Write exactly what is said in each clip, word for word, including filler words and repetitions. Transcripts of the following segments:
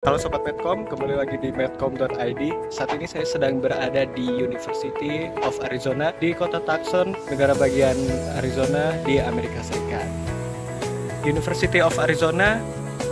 Halo Sobat Medcom, kembali lagi di Medcom dot I D. Saat ini saya sedang berada di University of Arizona di kota Tucson, negara bagian Arizona di Amerika Serikat. University of Arizona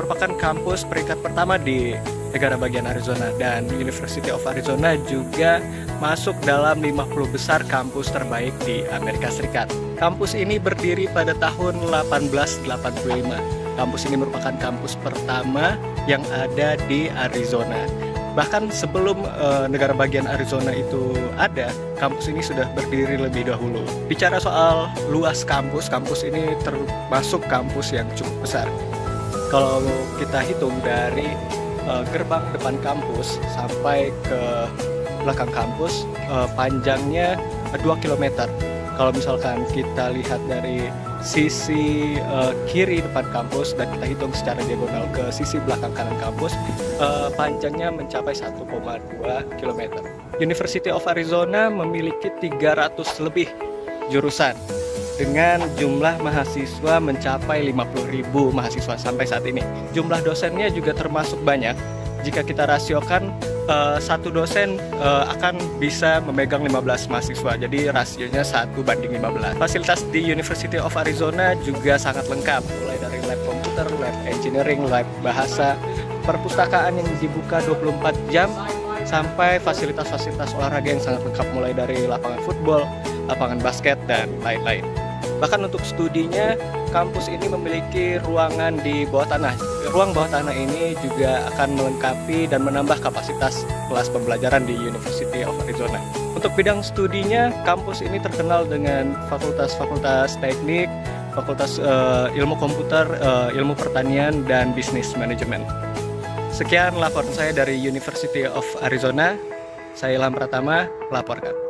merupakan kampus peringkat pertama di negara bagian Arizona, dan University of Arizona juga masuk dalam lima puluh besar kampus terbaik di Amerika Serikat. Kampus ini berdiri pada tahun delapan belas delapan puluh lima. Kampus ini merupakan kampus pertama yang ada di Arizona. Bahkan sebelum e, negara bagian Arizona itu ada, kampus ini sudah berdiri lebih dahulu. Bicara soal luas kampus, kampus ini termasuk kampus yang cukup besar. Kalau kita hitung dari e, gerbang depan kampus sampai ke belakang kampus, e, panjangnya dua kilometer. Kalau misalkan kita lihat dari sisi uh, kiri depan kampus dan kita hitung secara diagonal ke sisi belakang kanan kampus, uh, panjangnya mencapai satu koma dua kilometer. University of Arizona memiliki tiga ratus lebih jurusan dengan jumlah mahasiswa mencapai lima puluh ribu mahasiswa sampai saat ini. Jumlah dosennya juga termasuk banyak. Jika kita rasiokan, Uh, satu dosen uh, akan bisa memegang lima belas mahasiswa, jadi rasionya satu banding lima belas. Fasilitas di University of Arizona juga sangat lengkap, mulai dari lab komputer, lab engineering, lab bahasa, perpustakaan yang dibuka dua puluh empat jam, sampai fasilitas-fasilitas olahraga yang sangat lengkap, mulai dari lapangan football, lapangan basket, dan lain-lain. Bahkan untuk studinya, kampus ini memiliki ruangan di bawah tanah. Ruang bawah tanah ini juga akan melengkapi dan menambah kapasitas kelas pembelajaran di University of Arizona. Untuk bidang studinya, kampus ini terkenal dengan fakultas-fakultas teknik, fakultas uh, ilmu komputer, uh, ilmu pertanian, dan bisnis manajemen. Sekian laporan saya dari University of Arizona. Saya Ilham Pratama, melaporkan.